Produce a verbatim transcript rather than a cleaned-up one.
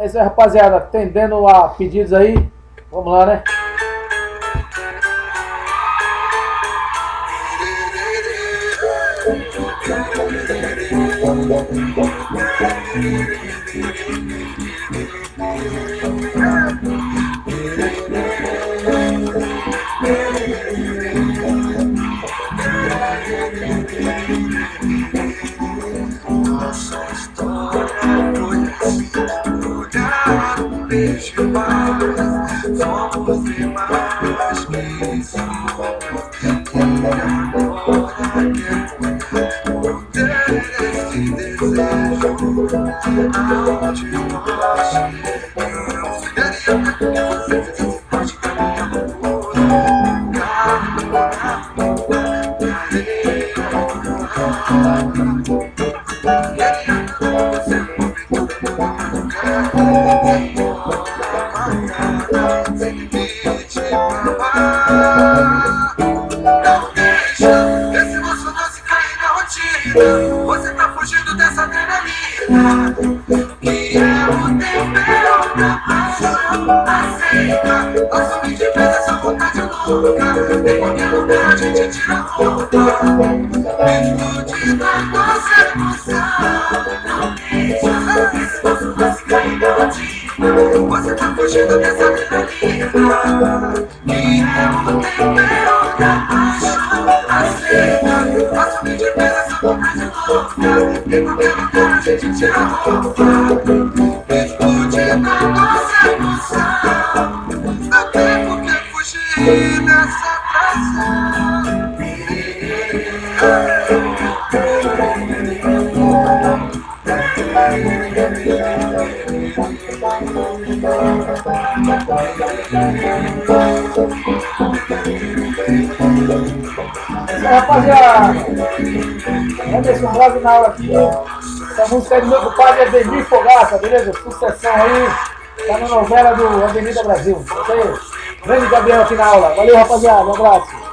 É isso aí, rapaziada. Atendendo a pedidos aí. Vamos lá, né? Final aqui, essa música é do meu compadre Avenida Fogaça, beleza? Sucessão aí, tá na novela do Avenida Brasil, ok? Grande Gabriel aqui na aula, valeu rapaziada, um abraço.